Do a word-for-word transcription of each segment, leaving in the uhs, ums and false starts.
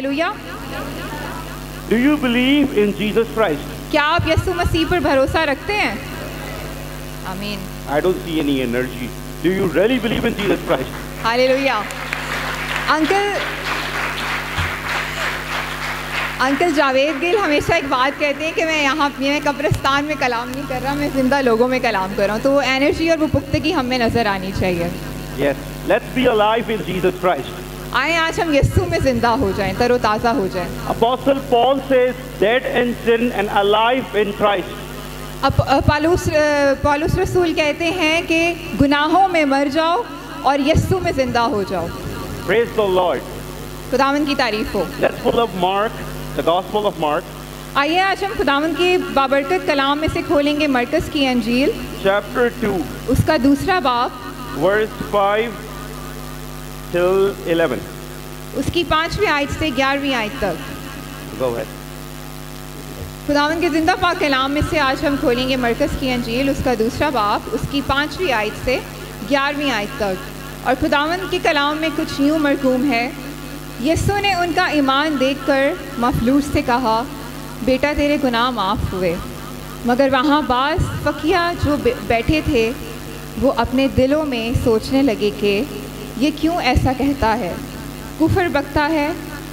Hallelujah. Do you believe in Jesus Christ? क्या आप यीशु मसीह पर भरोसा रखते हैं? आमीन। I don't see any energy. Do you really believe in Jesus Christ? Hallelujah. Uncle uncle Javed Gill हमेशा एक बात कहते हैं कि मैं यहाँ मैं कब्रिस्तान में कलाम नहीं कर रहा, मैं जिंदा लोगों में कलाम कर रहा हूँ। तो वो एनर्जी और वो पुख्तगी हमें नजर आनी चाहिए। Yes, let's be alive in Jesus Christ. आए आज हम यीशु में जिंदा हो जाएं, तरोताजा हो जाएं। Apostle Paul says, "Dead in sin and alive in Christ." अब पौलुस पौलुस रसूल कहते हैं कि गुनाहों में मर जाओ और यीशु में जिंदा हो जाओ। Praise the Lord. खुदावन की तारीफ हो। Let's pull up Mark, the Gospel of Mark. आइए आज हम खुदावन के बाबरकत कलाम में से खोलेंगे मरकस की अंजील। Chapter two. उसका दूसरा बाब। Verse five. eleven. उसकी पांचवी आयत से ग्यारहवीं आयत तक। Go ahead. खुदावन के जिंदा पाक कलाम में से आज हम खोलेंगे मरकस की अंजील उसका दूसरा बाब, उसकी पांचवी आयत से ग्यारहवीं आयत तक। और खुदावन के कलाम में कुछ यूँ मरकूम है। यीशु ने उनका ईमान देखकर मफलूस से कहा, बेटा तेरे गुनाह माफ़ हुए। मगर वहाँ बास फकिया जो बैठे थे वो अपने दिलों में सोचने लगे कि ये क्यों ऐसा कहता है, कुफर बकता है,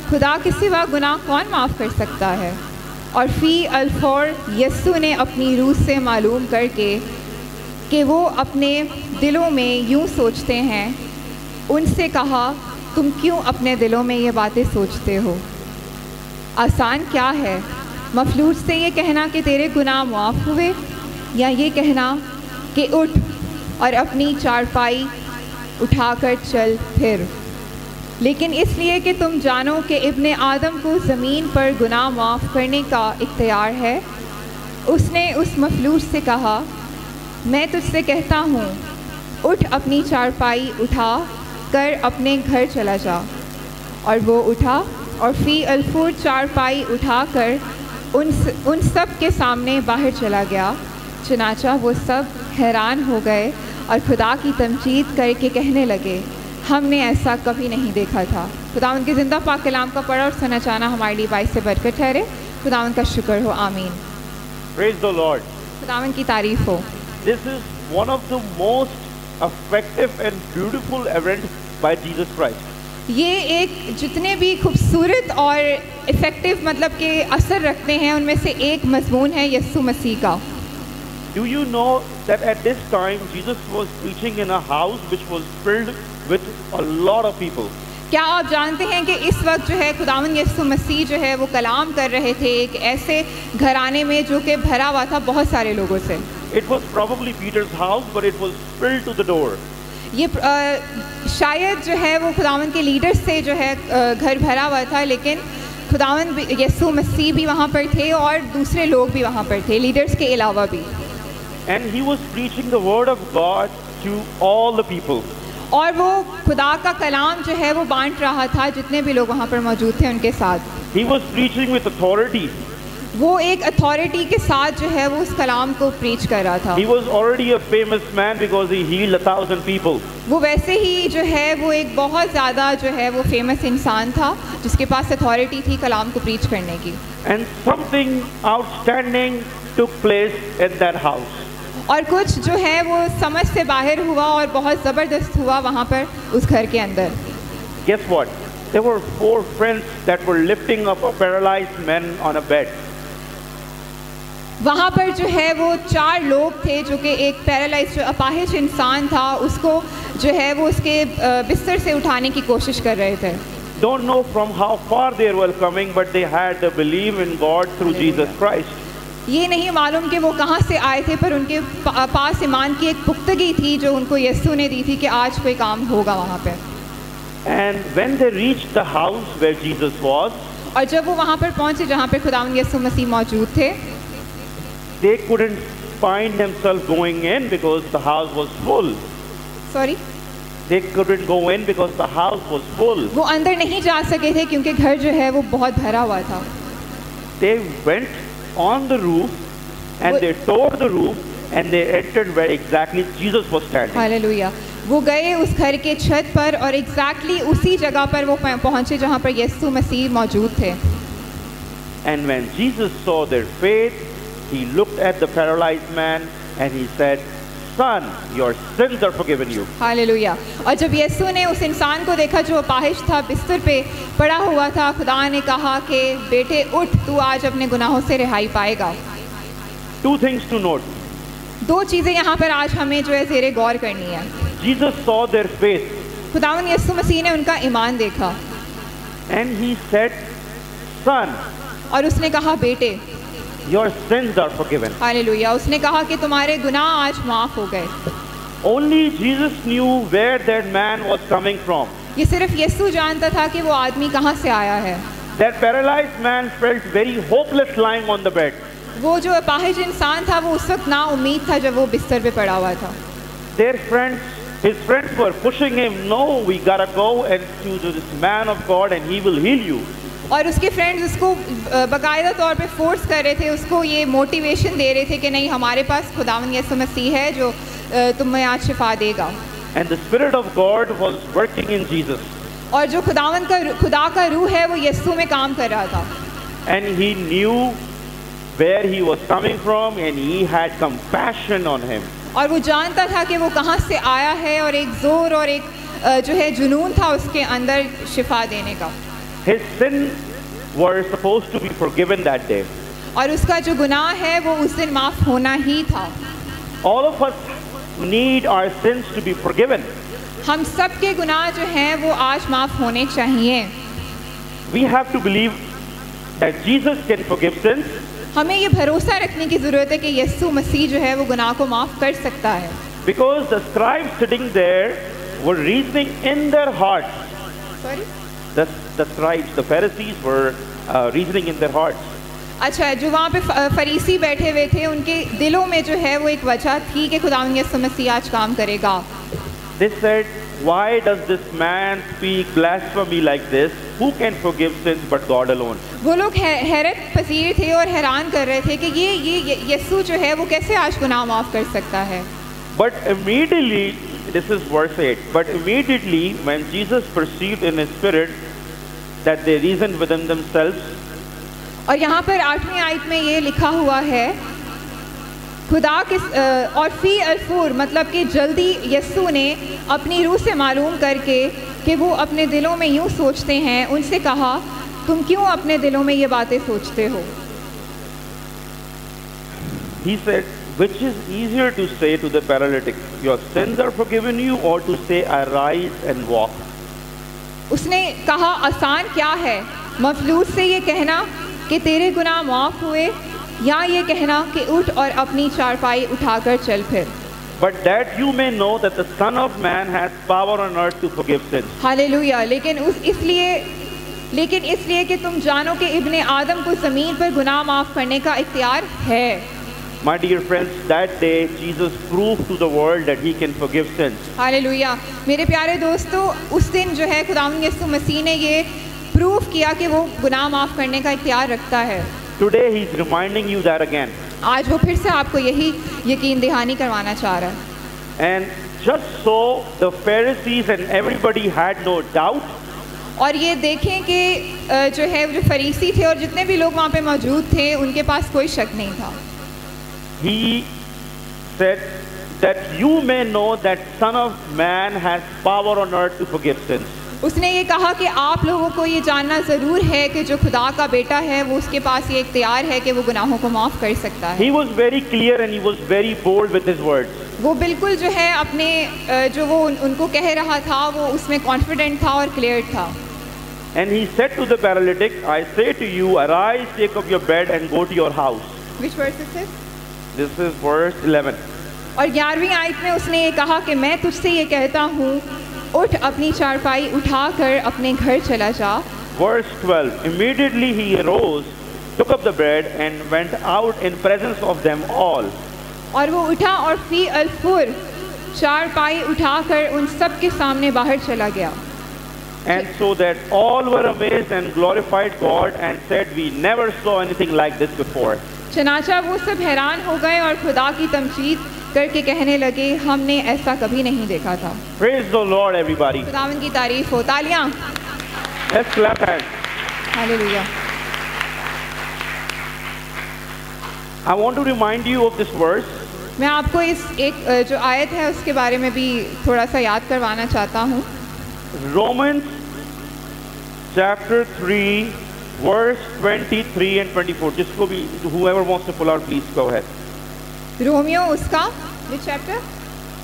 खुदा के सिवा गुनाह कौन माफ़ कर सकता है। और फ़ी अल्फौर यीशु ने अपनी रूह से मालूम करके कि वो अपने दिलों में यूँ सोचते हैं, उनसे कहा, तुम क्यों अपने दिलों में ये बातें सोचते हो। आसान क्या है मफलूस से ये कहना कि तेरे गुनाह माफ़ हुए, या ये कहना कि उठ और अपनी चारपाई उठाकर चल फिर। लेकिन इसलिए कि तुम जानो कि इब्ने आदम को ज़मीन पर गुनाह माफ़ करने का इख्तियार है। उसने उस मफलूस से कहा, मैं तुझसे कहता हूँ, उठ अपनी चारपाई उठा कर अपने घर चला जा। और वो उठा और फ़ी अल्फूर चारपाई उठा कर उन उन सब के सामने बाहर चला गया। चनाचा वो सब हैरान हो गए और खुदा की तमजीद करके कहने लगे, हमने ऐसा कभी नहीं देखा था। खुदा उनके ज़िंदा पाक कलाम का पढ़ा और सुना जाना हमारे लिए बाइस से बरकत ठहरे। खुदा उनका शुक्र हो। आमीन। Praise the Lord. खुदा उनकी तारीफ हो। This is one of the most effective and beautiful event by Jesus Christ. ये एक जितने भी खूबसूरत और इफेक्टिव मतलब के असर रखते हैं उनमें से एक मजमून है यीशु मसीह का। Do you know that at this time Jesus was preaching in a house which was filled with a lot of people? क्या आप जानते हैं कि इस वक्त जो है खुदावन यीशु मसीह जो है वो कलाम कर रहे थे एक ऐसे घराने में जो कि भरा हुआ था बहुत सारे लोगों से। It was probably Peter's house, but it was filled to the door. ये शायद जो है वो खुदावन के लीडर से जो है घर भरा हुआ था, लेकिन खुदावन यीशु मसीह भी वहाँ पर थे और दूसरे लोग भी वहाँ पर थे लीडर्स के अलावा भी। And he was preaching the word of God to all the people. और वो खुदा का कलाम जो है वो बांट रहा था जितने भी लोग वहाँ पर मौजूद थे उनके साथ। He was preaching with authority. वो एक authority के साथ जो है वो उस कलाम को preach कर रहा था। He was already a famous man because he healed a thousand people. वो वैसे ही जो है वो एक बहुत ज़्यादा जो है वो famous इंसान था जिसके पास authority थी कलाम को preach करने की। And something outstanding took place in that house. और कुछ जो है वो समझ से बाहर हुआ और बहुत जबरदस्त हुआ वहाँ पर उस घर के अंदर। Guess what? There were four friends that were lifting up a paralyzed man on a bed. वहाँ पर जो है वो चार लोग थे जो कि एक पैरालाइज जो अपाहिज इंसान था उसको जो है वो उसके बिस्तर से उठाने की कोशिश कर रहे थे। Don't know from how far they were coming, but they had the belief in God through Jesus Christ. ये नहीं मालूम कि वो कहाँ से आए थे, पर उनके पास ईमान की एक पुख्तगी थी जो उनको यीशु ने दी थी कि आज कोई काम होगा वहाँ पे। And when they reached the house where Jesus was, और जब वो वहाँ पर पहुँचे जहाँ पे खुदावन यीशु मसीह मौजूद थे, they couldn't find themselves going in because the house was full. Sorry? They couldn't go in because the house was full. वो अंदर नहीं जा सके थे क्योंकि घर जो है वो बहुत भरा हुआ था। They went on the roof and they tore the roof and they entered where exactly Jesus was standing. Hallelujah. वो गए उस घर के छत पर और एग्जैक्टली exactly उसी जगह पर वो पहुंचे जहां पर यीशु मसीह मौजूद थे। And when Jesus saw their faith, he looked at the paralyzed man and he said, "Son, your sins are forgiven you." Hallelujah. और जब यीशु ने उस इंसान को देखा जो अपाहिज था, बिस्तर पे पड़ा हुआ था, खुदा ने कहा कि बेटे उठ, तू आज अपने गुनाहों से रिहाई पाएगा। Two things to note. दो चीजें यहाँ पर आज हमें जो है ज़ेरे गौर करनी है। Jesus saw their faith. खुदावन यीशु मसीह ने उनका ईमान देखा। And he said, "Son." और उसने कहा बेटे। Your sins are forgiven. Hallelujah. उसने कहा कि तुम्हारे गुनाह आज माफ हो गए। Only Jesus knew where that man was coming from. ये सिर्फ यीशु जानता था कि वो आदमी कहाँ से आया है। That paralyzed man felt very hopeless lying on the bed. वो जो अपाहिज इंसान था वो उस वक्त ना उम्मीद था जब वो बिस्तर पे पड़ा हुआ था। Their friends, his friends were pushing him. No, we gotta go and to this man of God, and he will heal you. और उसके फ्रेंड्स उसको बकायदा तौर पे फोर्स कर रहे थे, उसको ये मोटिवेशन दे रहे थे कि नहीं, हमारे पास खुदावंद यीशु मसीह है जो तुम्हें आज शिफा देगा। And the Spirit of God was working in Jesus. और जो खुदावंद का खुदा का रूह है वो यीशु में काम कर रहा था। And he knew where he was coming from, and he had compassion on him. और वो जानता था कि वो कहाँ से आया है, और एक जोर और एक जो है जुनून था उसके अंदर शिफा देने का। His sins were supposed to be forgiven that day. और उसका जो गुनाह है वो उस दिन माफ होना ही था। All of us need our sins to be forgiven. हम सब के गुनाह जो हैं वो आज माफ होने चाहिए। We have to believe that Jesus can forgive sins. हमें ये भरोसा रखने की जरूरत है कि यीशु मसीह जो है वो गुनाह को माफ कर सकता है। Because the scribes sitting there were reasoning in their hearts. Sorry? The the scribes, the Pharisees were uh, reasoning in their hearts. अच्छा, जो वहाँ पे फरीसी बैठे हुए थे उनके दिलों में जो है वो एक वजह थी कि खुदावंद यीशु मसीह आज काम करेगा। They said, "Why does this man speak blasphemy like this? Who can forgive sins but God alone?" वो लोग हैरत पसीर थे और हैरान कर रहे थे कि ये ये यीशु जो है वो कैसे आज गुनाह माफ कर सकता है। But immediately, this is verse eight. But immediately, when Jesus perceived in his spirit that they reasoned within themselves. और यहाँ पर आठवीं आयत में ये लिखा हुआ है खुदा किस और फी अल्फूर, मतलब कि जल्दी यीशु ने अपनी रूह से मालूम करके कि वो अपने दिलों में यूँ सोचते हैं, उनसे कहा तुम क्यों अपने दिलों में ये बातें सोचते हो। He said, which is easier to say to the paralytic, your sins are forgiven you, or to say arise and walk. उसने कहा आसान क्या है मफलूस से ये कहना कि तेरे गुनाह माफ हुए, या ये कहना कि उठ और अपनी चारपाई उठाकर चल फिर। But that you may know that the Son of Man has power on earth to forgive sins. Hallelujah. लेकिन उस इसलिए लेकिन इसलिए कि तुम जानो कि इब्ने आदम को ज़मीन पर गुनाह माफ करने का इख्तियार है। My dear friends, that day Jesus proved to the world that he can forgive sins. Hallelujah. मेरे प्यारे दोस्तों, उस दिन जो है खुदावंद यीशु मसीह ने ये प्रूव किया कि वो गुनाह माफ करने का इख्तियार रखता है। Today he is reminding you that again. आज वो फिर से आपको यही यकीन दहानी करवाना चाह रहा है। And just so the Pharisees and everybody had no doubt. और ये देखें कि जो है जो फरीसी थे और जितने भी लोग वहाँ पे मौजूद थे उनके पास कोई शक नहीं था। He said that you may know that Son of Man has power on earth to forgive sins. उसने ये कहा कि आप लोगों को ये जानना ज़रूर है कि जो खुदा का बेटा है वो उसके पास ये इख्तियार है कि वो गुनाहों को माफ़ कर सकता है। He was very clear and he was very bold with his words. वो बिल्कुल जो है अपने जो वो उनको कह रहा था वो उसमें कॉन्फिडेंट था और क्लियर था। And he said to the paralytic, I say to you, arise, take up your bed and go to your house. Which verse is this? This is verse eleven. और ग्यारहवीं आयत में उसने ये कहा कि मैं तुझसे ये कहता हूँ उठ, अपनी चारपाई उठाकर अपने घर चला जा। Verse twelve. Immediately he arose, took up the bread and went out in presence of them all. और वो उठा और फी अल्फुर चारपाई उठाकर उन सब के सामने बाहर चला गया। And so that all were amazed and glorified God and said, we never saw anything like this before. चनाचा वो सब हैरान हो गए और खुदा की तमजीद करके कहने लगे, हमने ऐसा कभी नहीं देखा था। Praise the Lord, everybody. खुदावन की तारीफ हो, तालियां। Let's clap hands. Hallelujah. I want to remind you of this verse. मैं आपको इस एक जो आयत है उसके बारे में भी थोड़ा सा याद करवाना चाहता हूँ। Romans chapter three, verse twenty-three and twenty-four. जिसको भी, whoever wants to pull out, please go ahead. रोमियो उसका which chapter?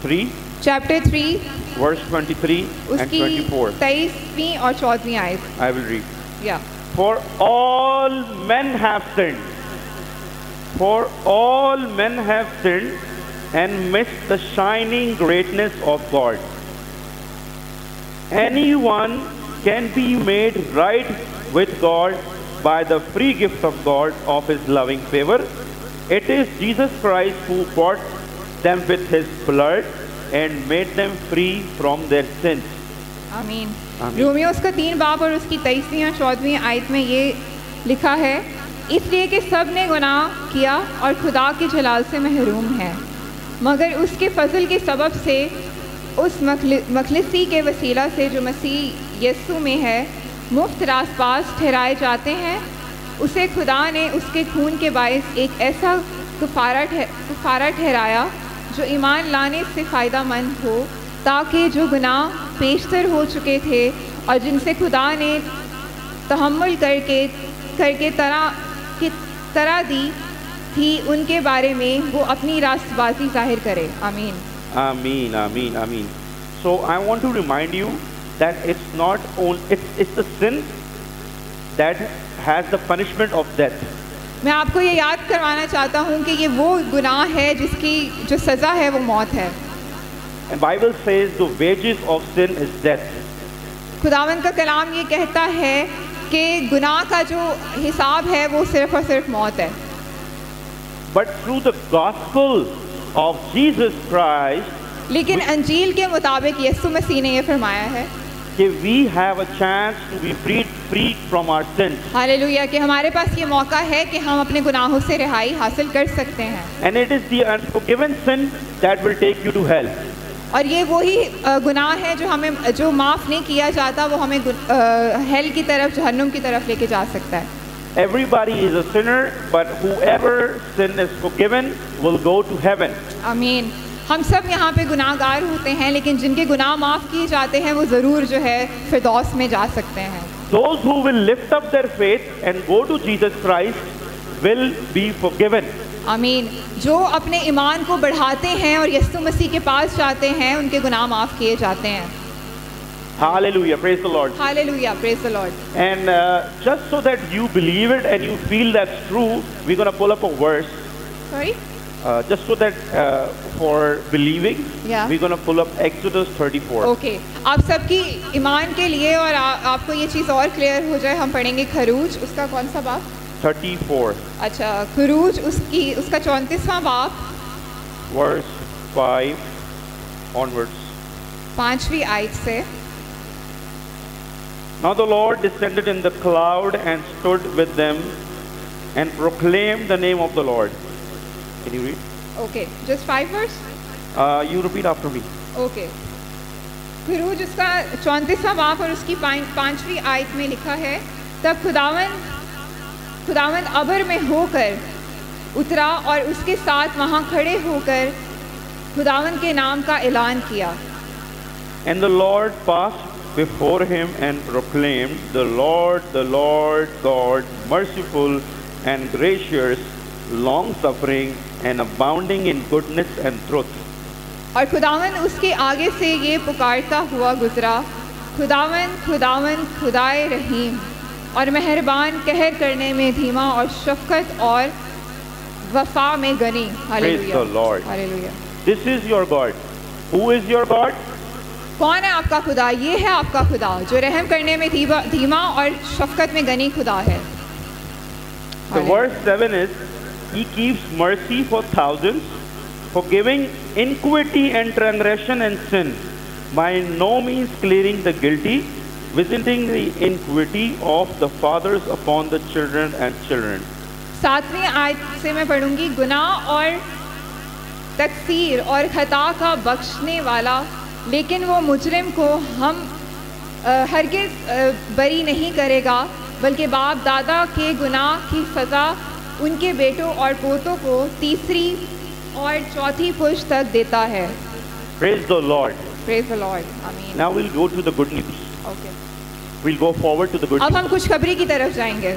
Three. Chapter three. Verse twenty-three and twenty-four. उसकी तेईसवीं और चौदहवीं आयत. I will read. Yeah. For all men have sinned. For all men have sinned and missed the shining greatness of God. Anyone can be made right with God by the free gift of God of his loving favor. It is Jesus Christ who bought them with his blood and made them free from their sins. Amen. रोमियो उसका तीन बाब और उसकी तेईसवीं और चौदहवीं आयत में ये लिखा है, इसलिए कि सब ने गुनाह किया और खुदा के जलाल से महरूम है, मगर उसके फजल के सबब से उस मखलसी के वसीला से जो मसीह यीशु में है मुफ्त रासपास ठहराए जाते हैं। उसे खुदा ने उसके खून के बायस एक ऐसा कफारा कफारा ठहराया जो ईमान लाने से फ़ायदा मंद हो, ताकि जो गुनाह पेशतर हो चुके थे और जिनसे खुदा ने तहम्मुल करके करके तरह की तरह दी थी, उनके बारे में वो अपनी रास्तबाजी जाहिर करे। आमीन आमीन आमीन आमीन। So I want to remind you that it's not only it's it's the sin that has the punishment of death. मैं आपको ये याद करवाना चाहता हूँ कि ये वो गुनाह है जिसकी जो सजा है वो मौत है। And Bible says the wages of sin is death. खुदावंद का कलाम ये कहता है कि गुनाह का जो हिसाब है वो सिर्फ और सिर्फ मौत है। But through the gospel of Jesus Christ, लेकिन अंजील के मुताबिक यीशु मसीह ने ये फरमाया है कि we have a chance to be freed, freed from our sins. Hallelujah, कि हमारे पास ये मौका है कि हम अपने गुनाहों से रिहाई हासिल कर सकते हैं। And it is the unforgiven sin that will take you to hell. और ये वही गुनाह है जो हमें जो माफ नहीं किया जाता, वो हमें हेल की तरफ, जहन्नुम की तरफ लेके जा सकता है। Everybody is a sinner, but whoever sin is forgiven will go to heaven. Amen. हम सब यहाँ पे गुनाहगार होते हैं, लेकिन जिनके गुनाह माफ किए जाते हैं वो जरूर जो है फिरदौस में जा सकते हैं। Those who will lift up their faith and go to Jesus Christ will be forgiven. Amen. जो अपने ईमान को बढ़ाते हैं और यीशु मसीह के पास जाते हैं उनके गुनाह माफ किए जाते हैं। Hallelujah, praise the Lord. Hallelujah, praise the Lord. And uh, just so that you believe it and you feel that's true, we're gonna pull up a verse. Sorry. Uh, just so that uh, for believing, yeah. We're going to pull up Exodus thirty-four. Okay. आप सबकी ईमान के लिए और आ, आपको ये चीज़ और clear हो जाए, हम पढ़ेंगे खरूज उसका कौन सा बाप? thirty-four. अच्छा, खरूज उसकी उसका चौंतीसवां बाप। Verse five onwards. पांचवी आयत से। Now the Lord descended in the cloud and stood with them and proclaimed the name of the Lord. Can you read? Okay, just five verse. Uh, you repeat after me. Okay. खरूज उसका चौंतीसवां बाप और उसकी पांचवी आयत में लिखा है, तब खुदावन खुदावन अबर में होकर उतरा और उसके साथ वहाँ खड़े होकर खुदावन के नाम का ऐलान किया। And the Lord passed before him and proclaimed, the Lord, the Lord God, merciful and gracious, long suffering and abounding in goodness and truth. और खुदावन उसके आगे से ये पुकारता हुआ गुजरा, खुदावन खुदावन खुदाए रहीम और मेहरबान, कहर करने में धीमा और शफकत और वफा में गनी। Hallelujah, hallelujah. This is your God. Who is your God? कौन है आपका खुदा? ये है आपका खुदा जो रहम करने में धीमा और शफकत में गनी खुदा है। The verse seven is, He keeps mercy for thousands, forgiving iniquity and transgression and sin, by no means clearing the guilty, visiting the iniquity of the fathers upon the children and children. सातवीं आयत से मैं पढ़ूंगी, गुनाह और तकसीर और ख़ता का बख्शने वाला, लेकिन वो मुजरिम को हम हरगिज़ बरी नहीं करेगा, बल्कि बाप दादा के गुनाह की सज़ा उनके बेटों और पोतों को तीसरी और चौथी पुरुष तक देता है। Praise the Lord. Praise the Lord. Amen. Now we'll go to the good news. Okay. We'll go forward to the good news. अब हम खुशखबरी की तरफ जाएंगे।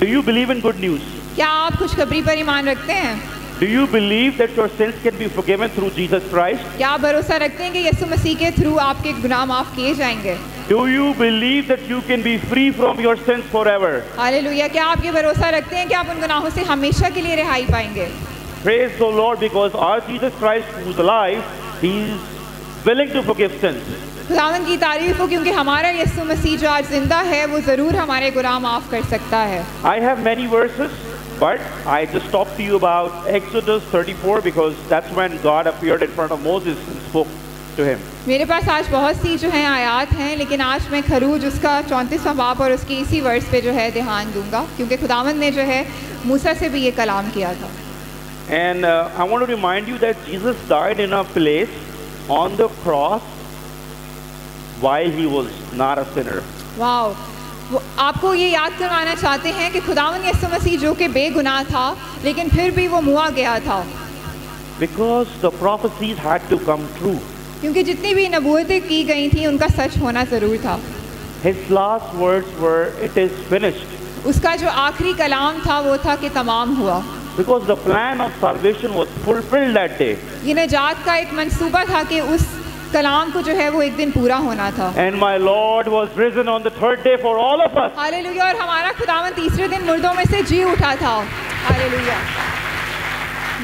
Do you believe in good news? क्या आप खुशखबरी पर ईमान रखते हैं? Do you believe that your sins can be forgiven through Jesus Christ? क्या आप भरोसा रखते हैं कि यीशु मसीह के थ्रू आपके गुनाह माफ किए जाएंगे? Do you believe that you can be free from your sins forever? Hallelujah! क्या आप ये भरोसा रखते हैं कि आप उन गुनाहों से हमेशा के लिए रिहाई पाएंगे? Praise the Lord, because our Jesus Christ, who's alive, He is willing to forgive sins. खुदावंद की तारीफ हो क्योंकि हमारा यीशु मसीह जो आज जिंदा है, वो जरूर हमारे गुनाह माफ कर सकता है। I have many verses, but I just talked to you about Exodus thirty-four because that's when God appeared in front of Moses and spoke. मेरे पास आज बहुत सी जो है आयात हैं, लेकिन आज मैं खरूज उसका चौंतीसवां बाब और उसकी इसी वर्स पे जो है ध्यान दूंगा, क्योंकि खुदावंद ने जो है मूसा से भी ये कलाम किया था। And uh, I want to remind you that Jesus died in a place on the cross while he was not a sinner. Wow! आपको ये याद करवाना चाहते हैं कि खुदावंद यीशु मसीह जो कि बेगुनाह था, लेकिन फिर भी वो मुआ गया था। Because the prophecies had to come true. क्योंकि जितनी भी नबूवतें की गई थी उनका सच होना जरूर था। His last words were, "It is finished." उसका जो आखिरी कलाम था वो था कि तमाम हुआ। Because the plan of salvation was fulfilled that day. ये निजात का एक मंसूबा था कि उस कलाम को जो है वो एक दिन पूरा होना था। And my Lord was risen on the third day for all of us. Hallelujah! और हमारा खुदावंद तीसरे दिन मुर्दों में से जी उठा था। Hallelujah!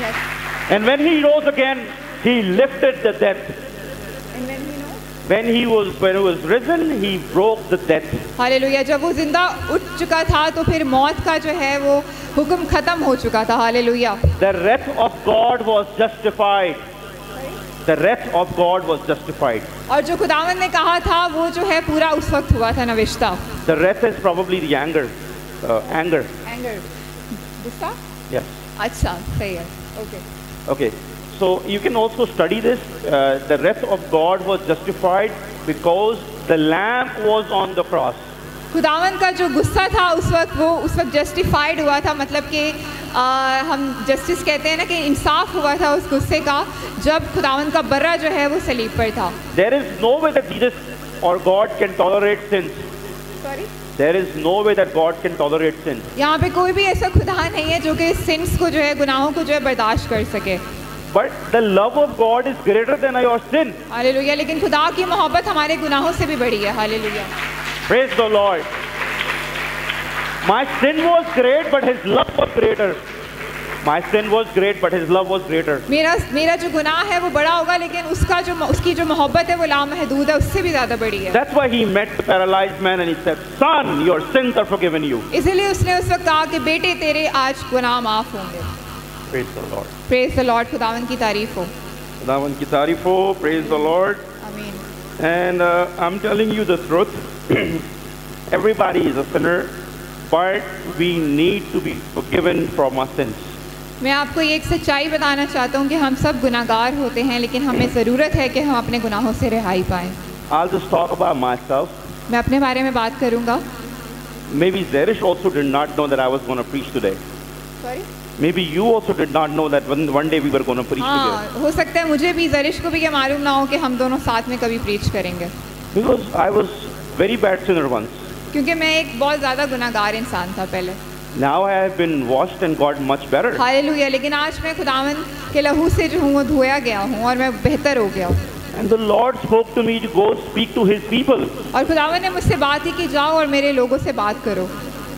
Yes. And when he rose again, he lifted the death. When he was when he was risen, he broke the death. Hallelujah! जब वो जिंदा उठ चुका था, तो फिर मौत का जो है वो हुक्म खत्म हो चुका था। Hallelujah! The wrath of God was justified. The wrath of God was justified. और जो खुदावन ने कहा था, वो जो है पूरा उस वक्त हुआ था नविष्टा। The wrath is probably the anger, uh, anger. Anger. गुस्सा? Yes. अच्छा, सही है. Okay. Okay. So you can also study this. Uh, the wrath of God was justified because the Lamb was on the cross. खुदावन का जो गुस्सा था उस वक्त वो उस वक्त justified हुआ था, मतलब कि हम justice कहते हैं ना कि इंसाफ हुआ था उस गुस्से का, जब खुदावन का बर्रा जो है वो सलीब पर था। There is no way that Jesus or God can tolerate sins. Sorry. There is no way that God can tolerate sin. यहाँ पे कोई भी ऐसा खुदा नहीं है जो कि sins को जो है गुनाहों को जो है बर्दाश्त कर सके। But the love of God is greater than your sin. Hallelujah! लेकिन खुदा की मोहब्बत हमारे गुनाहों से भी बड़ी है। Hallelujah! Praise the Lord. My sin was great, but His love was greater. My sin was great, but His love was greater. मेरा मेरा जो गुनाह है वो बड़ा होगा, लेकिन उसका जो उसकी जो मोहब्बत है वो लामहदूद है, उससे भी ज़्यादा बड़ी है। That's why He met the paralyzed man and He said, "Son, your sins are forgiven you." इसलिए उसने उस वक्त कहा कि बेटे तेरे आज गुनाह माफ होंगे। Praise the Lord. Praise the Lord. खुदावन की तारीफ हो। खुदावन की तारीफ हो। Praise the Lord. Amen. And uh, I'm telling you the truth. Everybody is a sinner, but we need to be forgiven from our sins. मैं आपको एक सच्चाई बताना चाहता हूँ कि हम सब गुनाहगार होते हैं, लेकिन हमें ज़रूरत है कि हम अपने गुनाहों से रिहाई पाएं। I'll just talk about myself. मैं अपने बारे में बात करूँगा। Maybe Zeresh also did not know that I was going to preach today. Sorry. Maybe you also did not know that one one day we were going to preach together. हाँ, हो सकता है मुझे भी ज़रिश को भी ये मालूम ना हो कि हम दोनों साथ में कभी प्रीच करेंगे। Because I was very bad sinner once. क्योंकि मैं एक बहुत ज़्यादा गुनाहगार इंसान था पहले। Now I have been washed and got much better. Hallelujah! लेकिन आज मैं खुदावन के लहू से जो हूँ वो धोया गया हूँ और मैं बेहतर हो गया हूँ। And the Lord spoke to me to go speak to His people. और खुदावन ने मुझसे बात ही की, जाओ और मेरे लोगों से बात करो।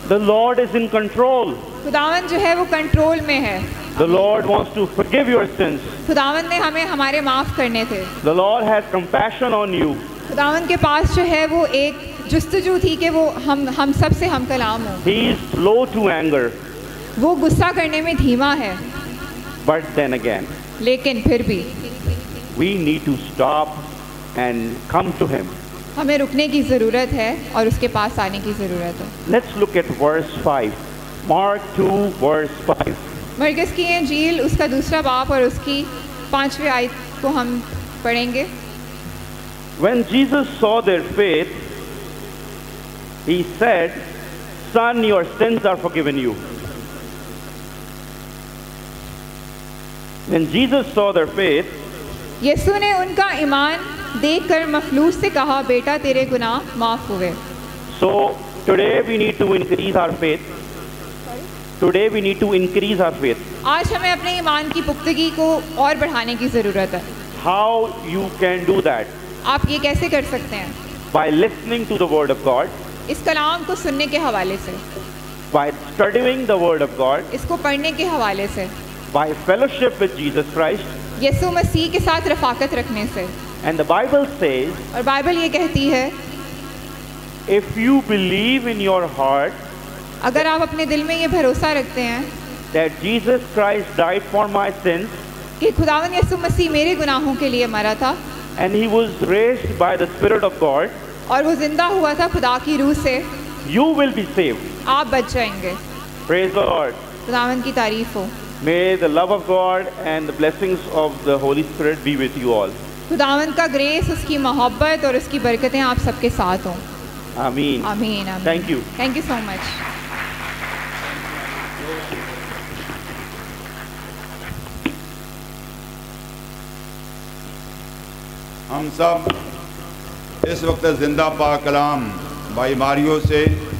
The Lord is in control. खुदावन जो है वो कंट्रोल में है। The Lord wants to forgive your sins. खुदावन ने हमें हमारे माफ करने थे। The Lord has compassion on you. खुदावन के पास जो है वो एक जुस्तजू थी कि वो हम हम सब से हम कलाम हो। He is slow to anger. वो गुस्सा करने में धीमा है। But then again. लेकिन फिर भी। We need to stop and come to Him. हमें रुकने की जरूरत है और उसके पास आने की जरूरत है। Let's look at verse five. Mark two verse five. मरकज़ की इंजील उसका दूसरा बाप और उसकी पांचवी आयत को हम पढ़ेंगे। When Jesus saw their faith, he said, "Son, your sins are forgiven you." When Jesus saw their faith, यीशु ने उनका ईमान देखकर मफलूस से कहा, बेटा तेरे गुनाह माफ हुए। So today we need to increase our faith. Today we need to increase our faith. आज हमें अपने ईमान की पुख्तगी को और बढ़ाने की जरूरत है। How you can do that? आप ये कैसे कर सकते हैं? By listening to the word of God. इस कलाम को सुनने के हवाले से। By studying the word of God. इसको पढ़ने के हवाले से। By fellowship with Jesus Christ. यीशु मसीह के साथ रफाकत रखने से। And the Bible says. और बाइबल ये कहती है। If you believe in your heart. अगर आप अपने दिल में ये भरोसा रखते हैं that Jesus Christ died for my sins, कि खुदावन यीशु मसीह मेरे गुनाहों के लिए मरा था, and he was raised by the Spirit of God, और वो जिंदा हुआ था खुदा की रूह से, you will be saved, आप बच जाएंगे। Praise the Lord, खुदावन की तारीफ हो। May the love of God and the blessings of the Holy Spirit be with you all. खुदावन का ग्रेस, उसकी मोहब्बत और उसकी बरकतें आप सबके साथ हों। आमीन। आमीन। Thank you. Thank you so much. हम सब इस वक्त जिंदा पाक कलाम भाई मारियो से